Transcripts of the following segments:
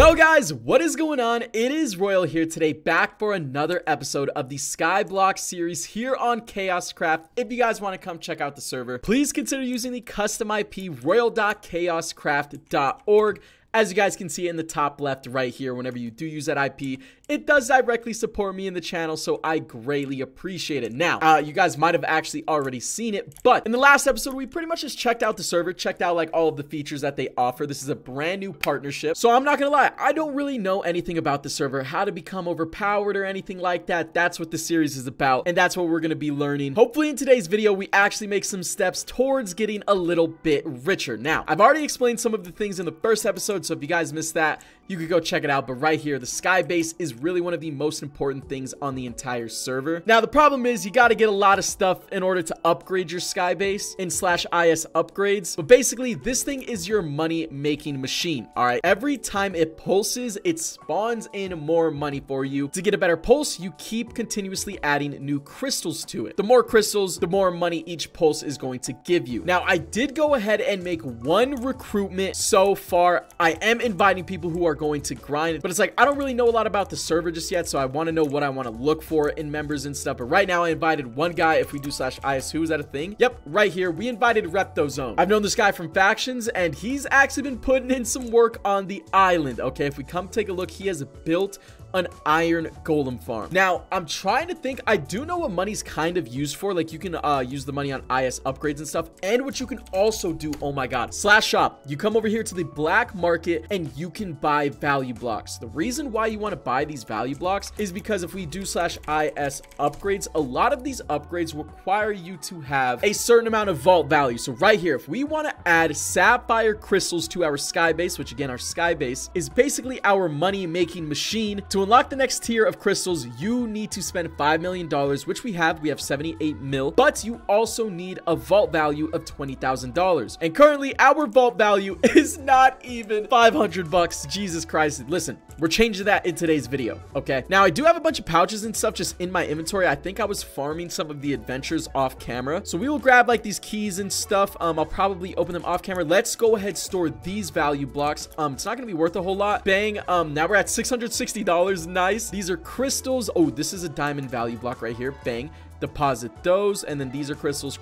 Yo guys, what is going on? It is Royal here today, back for another episode of the Skyblock series here on ChaosCraft. If you guys want to come check out the server, please consider using the custom IP Royal.ChaosCraft.org. As you guys can see in the top left right here, whenever you do use that IP, it does directly support me in the channel, so I greatly appreciate it. Now, you guys might have actually already seen it, but in the last episode, we pretty much just checked out the server, checked out like all of the features that they offer. This is a brand new partnership, so I'm not gonna lie, I don't really know anything about the server, how to become overpowered or anything like that. That's what the series is about, and that's what we're gonna be learning. Hopefully in today's video, we actually make some steps towards getting a little bit richer. Now, I've already explained some of the things in the first episode, so if you guys missed that, you could go check it out. But right here, the sky base is really one of the most important things on the entire server. Now, the problem is you got to get a lot of stuff in order to upgrade your sky base in /IS upgrades. But basically, this thing is your money making machine. All right. Every time it pulses, it spawns in more money for you. To get a better pulse, you keep continuously adding new crystals to it. The more crystals, the more money each pulse is going to give you. Now, I did go ahead and make one recruitment so far. I am inviting people who are going to grind, but it's like, I don't really know a lot about the server just yet, so I want to know what I want to look for in members and stuff. But right now, I invited one guy. If we do /IS, who is that a thing? Yep, right here, we invited Reptozone. I've known this guy from factions, and he's actually been putting in some work on the island. Okay, if we come take a look, he has built an iron golem farm. Now, I'm trying to think, I do know what money's kind of used for. Like, you can use the money on IS upgrades and stuff, and what you can also do, oh my god, /shop. You come over here to the black market and you can buy value blocks. The reason why you want to buy these value blocks is because if we do /IS upgrades, a lot of these upgrades require you to have a certain amount of vault value. So right here, if we want to add sapphire crystals to our sky base, which again, our sky base is basically our money making machine, to unlock the next tier of crystals, you need to spend $5 million, which we have 78 mil, but you also need a vault value of $20,000. And currently our vault value is not even 500 bucks. Jesus Christ. Listen, we're changing that in today's video. Okay. Now I do have a bunch of pouches and stuff just in my inventory. I think I was farming some of the adventures off camera. So we will grab like these keys and stuff. I'll probably open them off camera. Let's go ahead, store these value blocks. It's not going to be worth a whole lot. Bang. Now we're at $660. Nice. These are crystals. Oh, this is a diamond value block right here. Bang. Deposit those, and then these are crystals.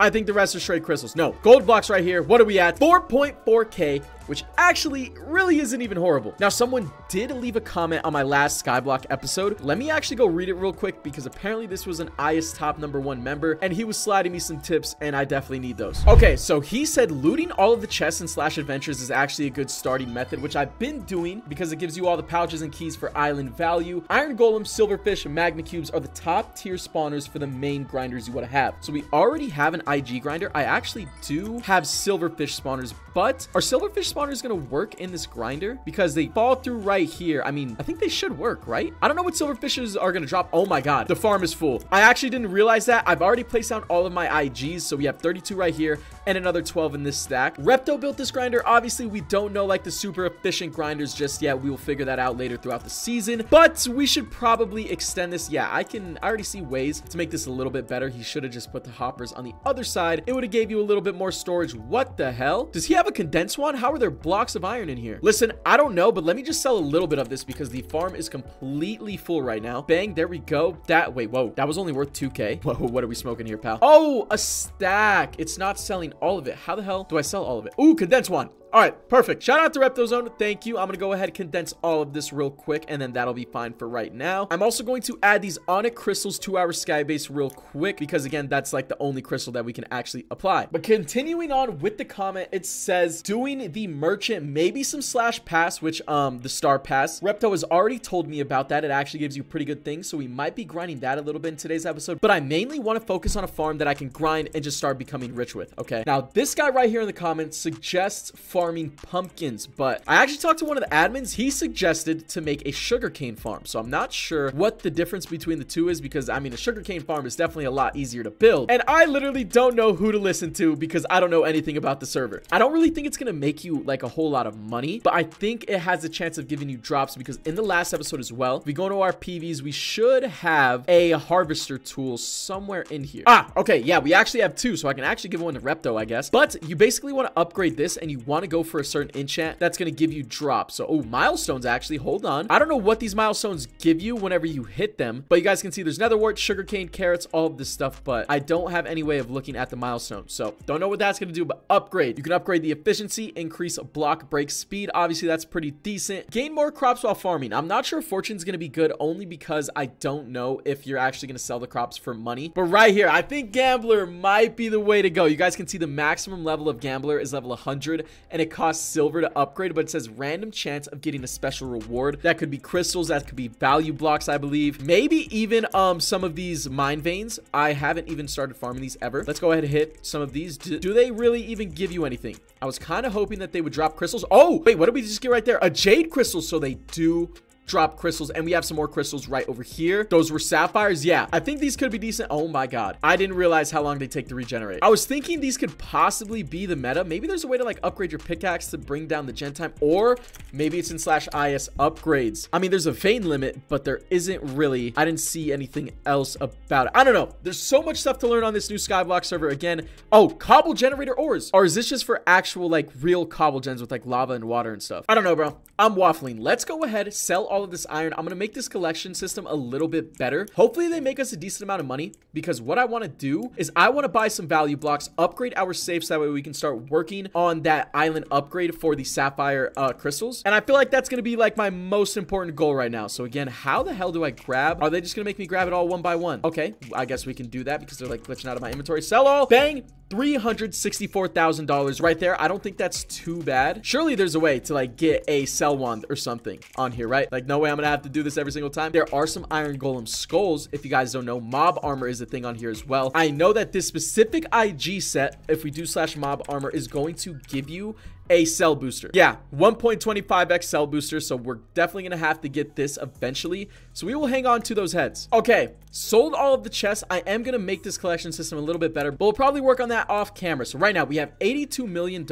I think the rest are straight crystals. No, gold blocks right here. What are we at? 4.4k, which actually really isn't even horrible. Now, someone did leave a comment on my last Skyblock episode. Let me actually go read it real quick, because apparently this was an IS top #1 member, and he was sliding me some tips, and I definitely need those. Okay, so he said looting all of the chests and /adventures is actually a good starting method, which I've been doing because it gives you all the pouches and keys for island value. Iron Golem, Silverfish, and Magma Cubes are the top tier spawners for the main grinders you want to have. So we already have an IG grinder. I actually do have silverfish spawners, but are silverfish spawners going to work in this grinder? Because they fall through right here. I mean, I think they should work, right? I don't know what silverfishes are going to drop. Oh my god, the farm is full. I actually didn't realize that. I've already placed down all of my IGs, so we have 32 right here and another 12 in this stack. Repto built this grinder. Obviously, we don't know like the super efficient grinders just yet. We will figure that out later throughout the season, but we should probably extend this. Yeah, I already see ways to make this a little bit better. He should have just put the hoppers on the other side. It would have gave you a little bit more storage. What the hell? Does he have a condensed one? How are there blocks of iron in here? Listen, I don't know, but let me just sell a little bit of this because the farm is completely full right now. Bang, there we go. That, wait, whoa, that was only worth 2k. Whoa, what are we smoking here, pal? Oh, a stack. It's not selling all of it. How the hell do I sell all of it? Ooh, condensed one. All right, perfect. Shout out to Reptozone. Thank you. I'm going to go ahead and condense all of this real quick, and then that'll be fine for right now. I'm also going to add these onyx crystals to our sky base real quick, because again, that's like the only crystal that we can actually apply. But continuing on with the comment, it says doing the merchant, maybe some /pass, which the star pass. Repto has already told me about that. It actually gives you pretty good things, so we might be grinding that a little bit in today's episode, but I mainly want to focus on a farm that I can grind and just start becoming rich with. Okay. Now, this guy right here in the comments suggests farming pumpkins, but I actually talked to one of the admins. He suggested to make a sugarcane farm, so I'm not sure what the difference between the two is, because I mean, a sugarcane farm is definitely a lot easier to build, and I literally don't know who to listen to because I don't know anything about the server. I don't really think it's gonna make you like a whole lot of money, but I think it has a chance of giving you drops, because in the last episode as well, if we go into our PVs, we should have a harvester tool somewhere in here. Ah, okay, yeah, we actually have two, so I can actually give one to Repto, I guess. But you basically want to upgrade this, and you want to to go for a certain enchant that's going to give you drops. So, oh, milestones, actually. Hold on. I don't know what these milestones give you whenever you hit them, but you guys can see there's netherwort, sugarcane, carrots, all of this stuff, but I don't have any way of looking at the milestones. So, don't know what that's going to do, but upgrade. You can upgrade the efficiency, increase block break speed. Obviously, that's pretty decent. Gain more crops while farming. I'm not sure fortune's going to be good only because I don't know if you're actually going to sell the crops for money. But right here, I think Gambler might be the way to go. You guys can see the maximum level of Gambler is level 100, and it costs silver to upgrade, but it says random chance of getting a special reward. That could be crystals, that could be value blocks, I believe. Maybe even some of these mine veins. I haven't even started farming these ever. Let's go ahead and hit some of these. Do they really even give you anything? I was kind of hoping that they would drop crystals. Oh, wait, what did we just get right there? A jade crystal, so they do drop crystals, and we have some more crystals right over here. Those were sapphires. Yeah, I think these could be decent. Oh my god, I didn't realize how long they take to regenerate. I was thinking these could possibly be the meta. Maybe there's a way to like upgrade your pickaxe to bring down the gen time, or maybe it's in /is upgrades. I mean, there's a vein limit, but there isn't really. I didn't see anything else about it. I don't know. There's so much stuff to learn on this new Skyblock server again. Oh, cobble generator ores, or is this just for actual like real cobble gens with like lava and water and stuff? I don't know, bro. I'm waffling. Let's go ahead, sell all of this iron. I'm gonna make this collection system a little bit better. Hopefully they make us a decent amount of money, because what I want to do is I want to buy some value blocks, upgrade our safes, that way we can start working on that island upgrade for the sapphire crystals. And I feel like that's gonna be like my most important goal right now. So again, how the hell do I grab? Are they just gonna make me grab it all one by one? Okay, I guess we can do that because they're like glitching out of my inventory. Sell all. Bang. $364,000 right there. I don't think that's too bad. Surely there's a way to like get a sell wand or something on here, right? Like, no way I'm gonna have to do this every single time. There are some iron golem skulls. If you guys don't know, mob armor is a thing on here as well. I know that this specific IG set, if we do /mob armor, is going to give you a cell booster. Yeah, 1.25x cell booster, so we're definitely gonna have to get this eventually, so we will hang on to those heads. Okay, sold all of the chests. I am gonna make this collection system a little bit better, but we'll probably work on that off camera. So right now we have $82 million.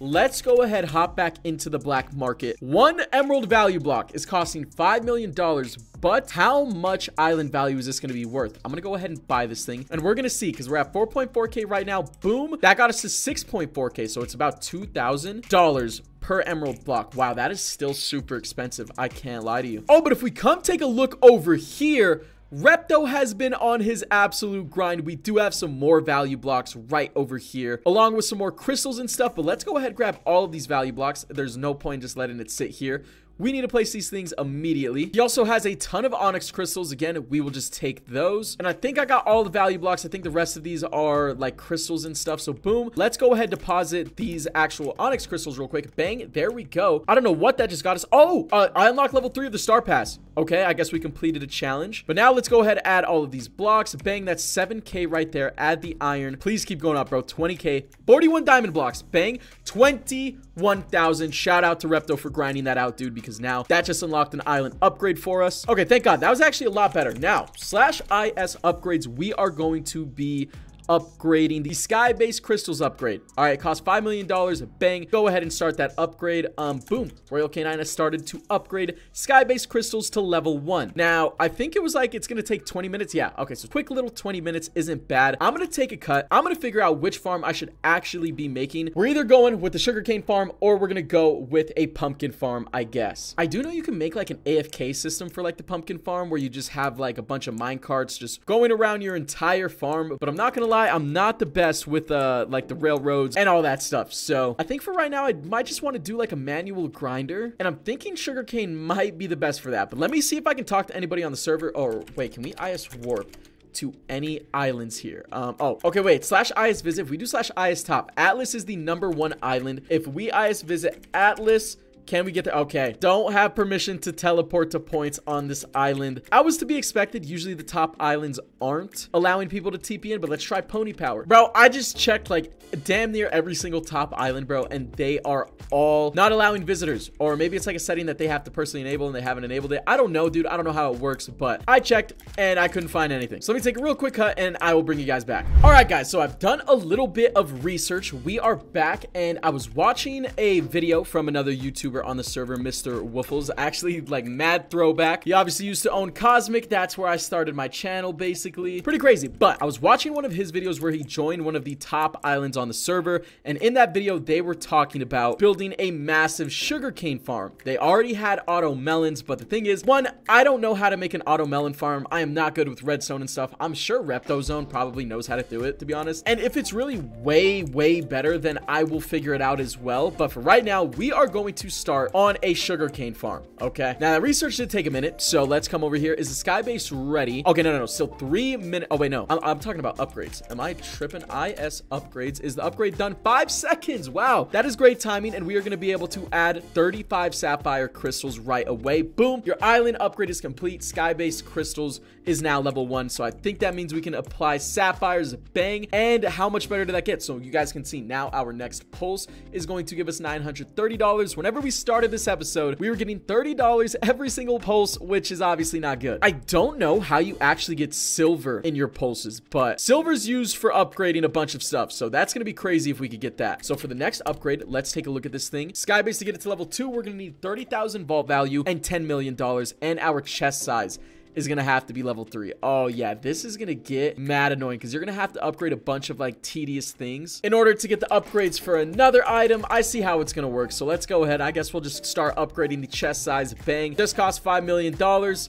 Let's go ahead, hop back into the black market. One emerald value block is costing $5 million, but how much island value is this gonna be worth? I'm gonna go ahead and buy this thing, and we're gonna see, because we're at 4.4k right now. Boom, that got us to 6.4k, so it's about $2,000 per emerald block. Wow, that is still super expensive, I can't lie to you. Oh, but if we come take a look over here, Repto has been on his absolute grind. We do have some more value blocks right over here, along with some more crystals and stuff, but let's go ahead and grab all of these value blocks. There's no point just letting it sit here. We need to place these things immediately. He also has a ton of onyx crystals. Again, we will just take those. And I think I got all the value blocks. I think the rest of these are like crystals and stuff. So boom, let's go ahead, deposit these actual onyx crystals real quick. Bang, there we go. I don't know what that just got us. Oh, I unlocked level 3 of the star pass. Okay, I guess we completed a challenge. But now let's go ahead, add all of these blocks. Bang, that's 7k right there. Add the iron. Please keep going up, bro. 20k, 41 diamond blocks. Bang, 21,000. Shout out to Repto for grinding that out, dude, because now that just unlocked an island upgrade for us. Okay, thank god, that was actually a lot better. Now /is upgrades, we are going to be upgrading the sky base crystals upgrade. All right, it costs $5 million. Bang, go ahead and start that upgrade. Boom, Royal K9 has started to upgrade sky base crystals to level 1. Now I think it was like it's gonna take 20 minutes. Yeah, okay, so quick little 20 minutes isn't bad. I'm gonna take a cut. I'm gonna figure out which farm I should actually be making. We're either going with the sugarcane farm, or we're gonna go with a pumpkin farm, I guess. I do know you can make like an AFK system for like the pumpkin farm, where you just have like a bunch of mine carts just going around your entire farm, but I'm not gonna lie, I'm not the best with like the railroads and all that stuff. So I think for right now I might just want to do like a manual grinder, and I'm thinking sugarcane might be the best for that. But let me see if I can talk to anybody on the server. Oh wait, can we is warp to any islands here? Oh, okay, wait, /is visit. If we do /is top, Atlas is the #1 island. If we is visit Atlas, can we get there? Okay, don't have permission to teleport to points on this island. I was to be expected. Usually the top islands aren't allowing people to TP in, but let's try pony power. Bro, I just checked like damn near every single top island, bro, and they are all not allowing visitors. Or maybe it's like a setting that they have to personally enable and they haven't enabled it. I don't know, dude. I don't know how it works, but I checked and I couldn't find anything. So let me take a real quick cut and I will bring you guys back. All right, guys, so I've done a little bit of research. We are back, and I was watching a video from another YouTuber YouTuber on the server, Mr. Wuffles. Actually, like, mad throwback. He obviously used to own Cosmic. That's where I started my channel, basically. Pretty crazy. But I was watching one of his videos where he joined one of the top islands on the server, and in that video, they were talking about building a massive sugarcane farm. They already had auto melons, but the thing is, one, I don't know how to make an auto melon farm. I am not good with redstone and stuff. I'm sure Reptozone probably knows how to do it, to be honest. And if it's really way better, then I will figure it out as well. But for right now, we are going to start on a sugarcane farm, okay? Now, that research did take a minute, so let's come over here. Is the sky base ready? Okay, no, still 3 minutes. Oh, wait, no. I'm talking about upgrades. Am I tripping? IS upgrades. Is the upgrade done? 5 seconds. Wow. That is great timing, and we are going to be able to add 35 sapphire crystals right away. Boom. Your island upgrade is complete. Sky base crystals is now level 1, so I think that means we can apply sapphires. Bang. And how much better did that get? So you guys can see now our next pulse is going to give us $930. Whenever we started this episode, we were getting $30 every single pulse, which is obviously not good. I don't know how you actually get silver in your pulses, but silver's used for upgrading a bunch of stuff, so that's gonna be crazy if we could get that. So for the next upgrade, let's take a look at this thing. Skybase, to get it to level 2, we're gonna need 30,000 vault value and $10 million, and our chest size is gonna have to be level 3. Oh yeah, this is gonna get mad annoying because you're gonna have to upgrade a bunch of like tedious things in order to get the upgrades for another item. I see how it's gonna work, so let's go ahead. I guess we'll just start upgrading the chest size. Bang. Just cost $5 million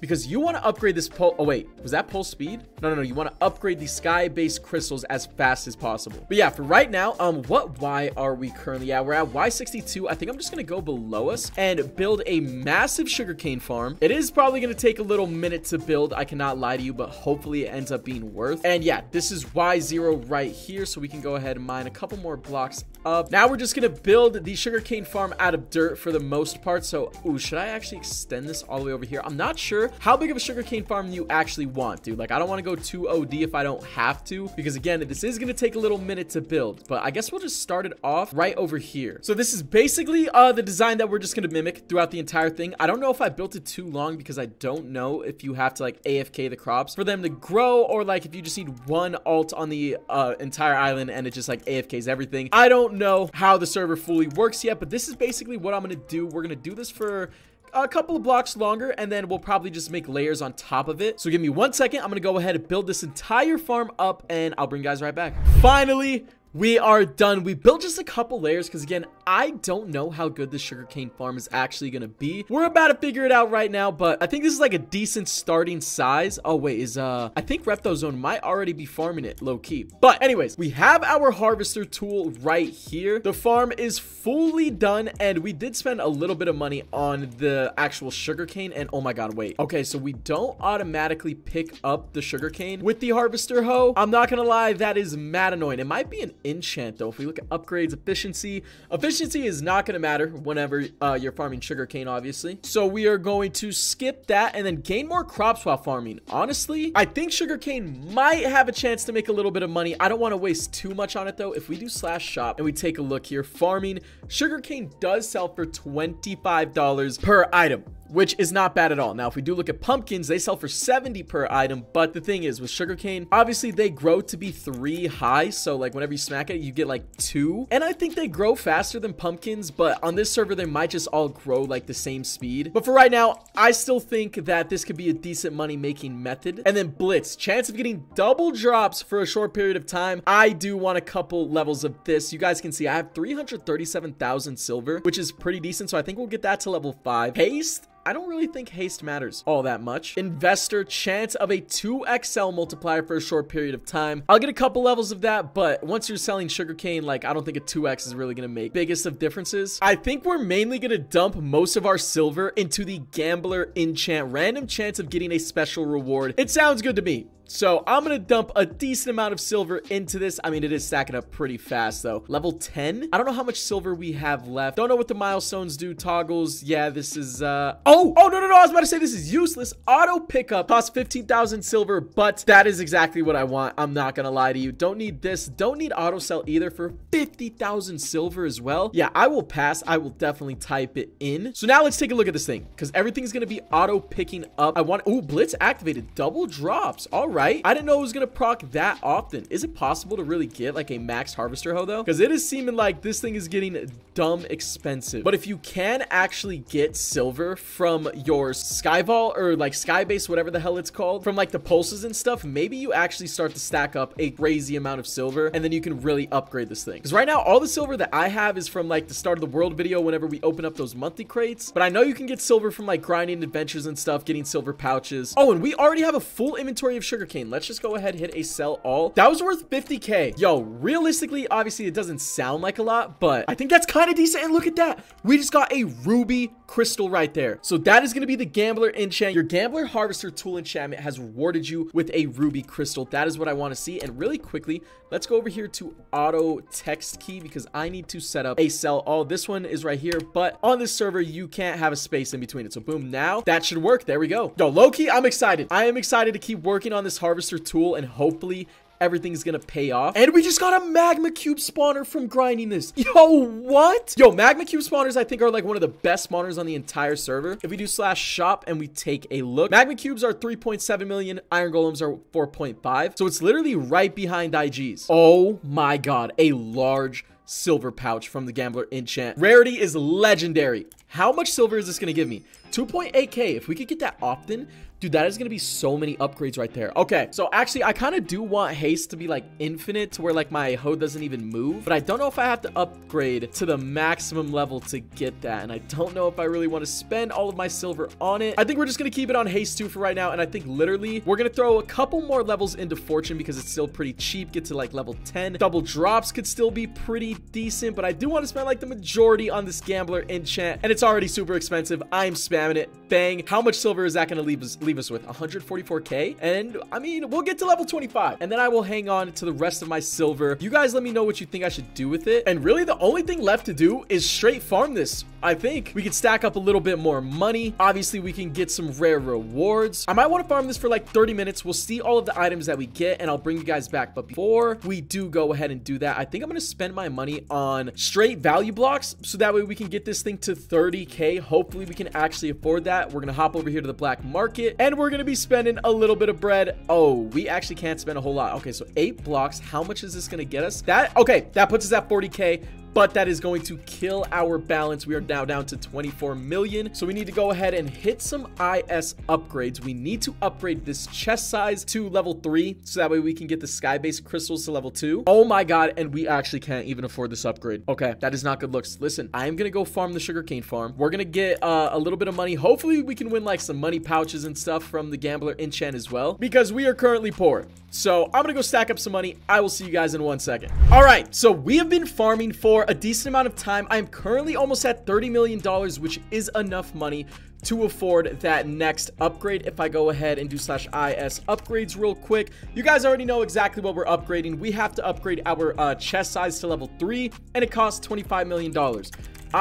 because you want to upgrade this pole. Oh wait, was that pole speed? No, you want to upgrade the sky base crystals as fast as possible. But yeah, for right now, what Y are we currently at? We're at Y62. I think I'm just gonna go below us and build a massive sugarcane farm. It is probably gonna take a little minute to build, I cannot lie to you, but hopefully it ends up being worth. And yeah, this is Y0 right here, so we can go ahead and mine a couple more blocks up. Now we're just gonna build the sugarcane farm out of dirt for the most part. So, ooh, should I actually extend this all the way over here? I'm not sure how big of a sugarcane farm you actually want, dude. Like, I don't want to go too OD if I don't have to, because again, this is gonna take a little minute to build. But I guess we'll just start it off right over here. So this is basically the design that we're just gonna mimic throughout the entire thing. I don't know if I built it too long because I don't know if you have to like AFK the crops for them to grow, or like if you just need one alt on the entire island and it just like AFKs everything. I don't know how the server fully works yet, but this is basically what I'm gonna do. We're gonna do this for a couple of blocks longer, and then we'll probably just make layers on top of it. So give me 1 second. I'm gonna go ahead and build this entire farm up, and I'll bring you guys right back. Finally, we are done. We built just a couple layers because, again, I don't know how good the sugarcane farm is actually going to be. We're about to figure it out right now, but I think this is like a decent starting size. Oh, wait, is I think Reptozone might already be farming it low-key. But anyways, we have our harvester tool right here. The farm is fully done, and we did spend a little bit of money on the actual sugarcane, and oh my god, wait. Okay, so we don't automatically pick up the sugarcane with the harvester hoe. I'm not going to lie, that is mad annoying. It might be an enchant though. If we look at upgrades, efficiency is not going to matter whenever you're farming sugarcane, obviously, so we are going to skip that and then gain more crops while farming. Honestly, I think sugarcane might have a chance to make a little bit of money. I don't want to waste too much on it though. If we do /shop and we take a look here, farming sugarcane does sell for $25 per item, which is not bad at all. Now, if we do look at pumpkins, they sell for $70 per item, but the thing is, with sugarcane, obviously, they grow to be 3 high, so, like, whenever you smack it, you get, like, 2, and I think they grow faster than pumpkins, but on this server, they might just all grow, like, the same speed, but for right now, I still think that this could be a decent money-making method. And then Blitz, chance of getting double drops for a short period of time. I do want a couple levels of this. You guys can see, I have 337,000 silver, which is pretty decent, so I think we'll get that to level 5. Haste? I don't really think haste matters all that much. Investor, chance of a 2XL multiplier for a short period of time. I'll get a couple levels of that, but once you're selling sugarcane, like, I don't think a 2X is really gonna make biggest of differences. I think we're mainly gonna dump most of our silver into the gambler enchant, random chance of getting a special reward. It sounds good to me. So I'm gonna dump a decent amount of silver into this. I mean, it is stacking up pretty fast though. Level 10. I don't know how much silver we have left. Don't know what the milestones do. Toggles. Yeah, this is oh no, I was about to say this is useless. Auto pickup costs 15,000 silver, but that is exactly what I want. I'm not gonna lie to you. Don't need this. Don't need auto sell either for 50,000 silver as well. Yeah, I will pass. I will definitely type it in. So now let's take a look at this thing because everything's gonna be auto picking up. I want, oh, Blitz activated. Double drops. All right. right? I didn't know it was gonna proc that often. Is it possible to really get like a max harvester hoe though? Because it is seeming like this thing is getting dumb expensive. But if you can actually get silver from your sky vault or like sky base, whatever the hell it's called, from like the pulses and stuff, maybe you actually start to stack up a crazy amount of silver and then you can really upgrade this thing. Because right now all the silver that I have is from like the start of the world video whenever we open up those monthly crates. But I know you can get silver from like grinding adventures and stuff, getting silver pouches. Oh, and we already have a full inventory of sugarcane. Let's just go ahead, hit a sell all. That was worth 50k. Yo, realistically, obviously it doesn't sound like a lot, but I think that's kind of decent. And look at that, we just got a ruby crystal right there. So that is going to be the gambler enchant. Your gambler harvester tool enchantment has rewarded you with a ruby crystal. That is what I want to see. And really quickly, let's go over here to auto text key because I need to set up a sell all. This one is right here, but on this server you can't have a space in between it. So boom, now that should work. There we go. Yo, low-key, I'm excited. I am excited to keep working on this harvester tool and hopefully everything's gonna pay off. And we just got a magma cube spawner from grinding this. Yo, what? Yo, magma cube spawners I think are like one of the best spawners on the entire server. If we do slash shop and we take a look, magma cubes are 3.7 million, iron golems are 4.5. So it's literally right behind IGs. Oh my god, a large silver pouch from the gambler enchant. Rarity is legendary. How much silver is this gonna give me? 2.8k. If we could get that often, dude, that is gonna be so many upgrades right there. Okay, so actually I kind of do want haste to be like infinite to where like my hoe doesn't even move, but I don't know if I have to upgrade to the maximum level to get that, and I don't know if I really want to spend all of my silver on it. I think we're just gonna keep it on haste 2 for right now, and I think literally we're gonna throw a couple more levels into fortune because it's still pretty cheap. Get to like level 10. Double drops could still be pretty decent, but I do want to spend like the majority on this gambler enchant, and it's already super expensive. I'm spamming it. Bang. How much silver is that gonna leave us with? 144k. And I mean, we'll get to level 25 and then I will hang on to the rest of my silver. You guys let me know what you think I should do with it, and really the only thing left to do is straight farm this. I think we could stack up a little bit more money. Obviously we can get some rare rewards. I might want to farm this for like 30 minutes. We'll see all of the items that we get and I'll bring you guys back. But before we do go ahead and do that, I think I'm going to spend my money on straight value blocks so that way we can get this thing to 30k. Hopefully we can actually afford that. We're going to hop over here to the black market and we're gonna be spending a little bit of bread. Oh, we actually can't spend a whole lot. Okay, so 8 blocks. How much is this gonna get us? That, okay, that puts us at 40k, but that is going to kill our balance. We are now down to 24 million. So we need to go ahead and hit some IS upgrades. We need to upgrade this chest size to level 3. So that way we can get the sky base crystals to level 2. Oh my god, and we actually can't even afford this upgrade. Okay, that is not good looks. Listen, I am gonna go farm the sugarcane farm. We're gonna get a little bit of money. Hopefully we can win like some money pouches and stuff from the gambler enchant as well, because we are currently poor. So I'm gonna go stack up some money. I will see you guys in 1 second. All right, so we have been farming for a decent amount of time. I'm currently almost at $30 million, which is enough money to afford that next upgrade. If I go ahead and do slash IS upgrades real quick, you guys already know exactly what we're upgrading. We have to upgrade our chest size to level 3, and it costs $25 million.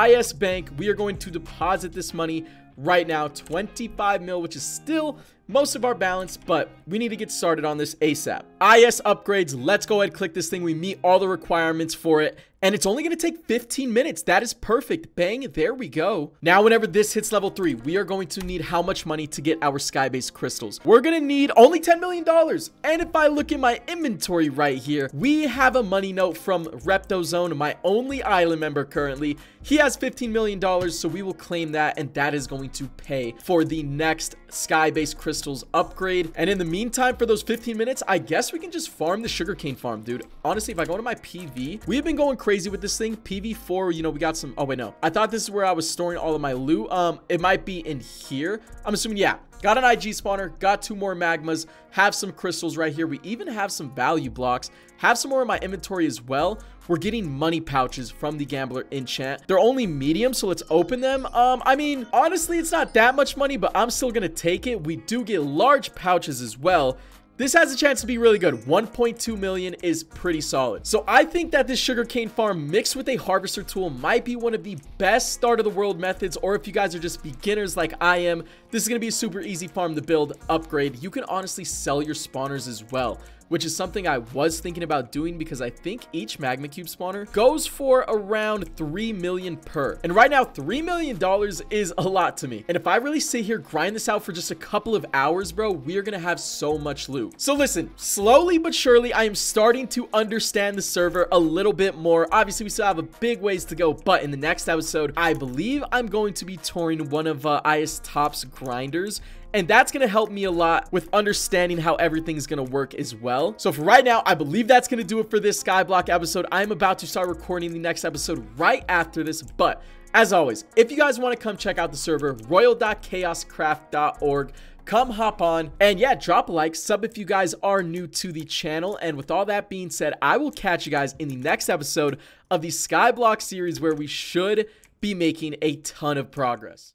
IS bank, we are going to deposit this money right now, 25 mil, which is still most of our balance, but we need to get started on this ASAP. IS upgrades, let's go ahead and click this thing. We meet all the requirements for it, and it's only going to take 15 minutes. That is perfect. Bang, there we go. Now whenever this hits level 3, we are going to need how much money to get our skybase crystals? We're going to need only $10 million. And if I look in my inventory right here, we have a money note from Reptozone, my only island member currently. He has $15 million, so we will claim that, and that is going to pay for the next skybase crystals upgrade. And in the meantime, for those 15 minutes, I guess we can just farm the sugarcane farm, dude. Honestly, if I go to my PV, we have been going crazy with this thing. PV4, you know, we got some. Oh wait, no, I thought this is where I was storing all of my loot. It might be in here, I'm assuming. Yeah, got an IG spawner, got 2 more magmas, have some crystals right here. We even have some value blocks, have some more in my inventory as well. We're getting money pouches from the gambler enchant. They're only medium, so let's open them. I mean, honestly, it's not that much money, but I'm still gonna take it. We do get large pouches as well. This has a chance to be really good. 1.2 million is pretty solid. So I think that this sugarcane farm mixed with a harvester tool might be one of the best start of the world methods, or if you guys are just beginners like I am, this is going to be a super easy farm to build, upgrade. You can honestly sell your spawners as well. which is something I was thinking about doing because I think each magma cube spawner goes for around $3 million per. And right now, $3 million is a lot to me. And if I really sit here, grind this out for just a couple of hours, bro, we are gonna have so much loot. So listen, slowly but surely, I am starting to understand the server a little bit more. Obviously, we still have a big ways to go, but in the next episode, I believe I'm going to be touring one of IS Top's grinders, and that's going to help me a lot with understanding how everything's going to work as well. So for right now, I believe that's going to do it for this Skyblock episode. I'm about to start recording the next episode right after this, but as always, if you guys want to come check out the server, Royal.ChaosCraft.org, come hop on, and yeah, drop a like, sub if you guys are new to the channel, and with all that being said, I will catch you guys in the next episode of the Skyblock series, where we should be making a ton of progress.